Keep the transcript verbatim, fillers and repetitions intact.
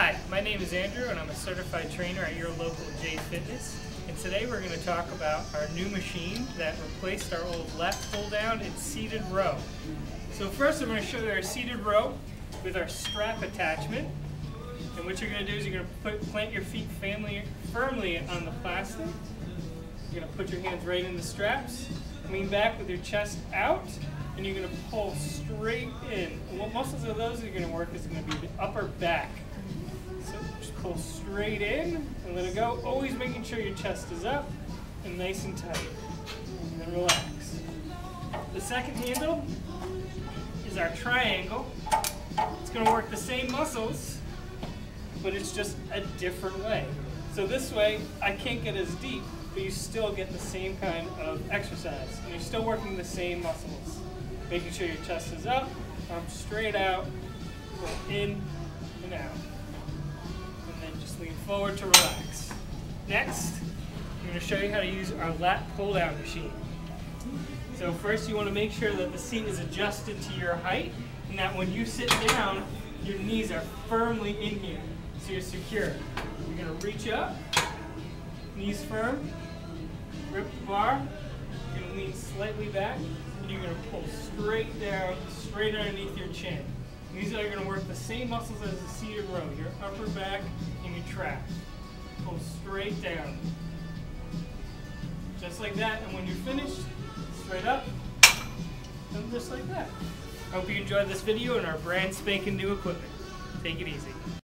Hi, my name is Andrew and I'm a certified trainer at your local J-Fitness, and today we're going to talk about our new machine that replaced our old left pull down and seated row. So first I'm going to show you our seated row with our strap attachment, and what you're going to do is you're going to put, plant your feet firmly, firmly on the plastic. You're going to put your hands right in the straps, lean back with your chest out, and you're going to pull straight in. And what muscles of those are going to work is going to be the upper back. So just pull straight in and let it go, always making sure your chest is up and nice and tight, and then relax. The second handle is our triangle. It's going to work the same muscles, but it's just a different way. So this way I can't get as deep, but you still get the same kind of exercise, and you're still working the same muscles, making sure your chest is up, arms straight out, pull in and out. Lean forward to relax. Next, I'm going to show you how to use our lat pull-down machine. So first you want to make sure that the seat is adjusted to your height, and that when you sit down, your knees are firmly in here, so you're secure. You're going to reach up, knees firm, grip the bar, you're going to lean slightly back, and you're going to pull straight down, straight underneath your chin. These are going to work the same muscles as the seated row, your upper back and your trap. Pull straight down. Just like that, and when you're finished, straight up, and just like that. I hope you enjoyed this video and our brand spanking new equipment. Take it easy.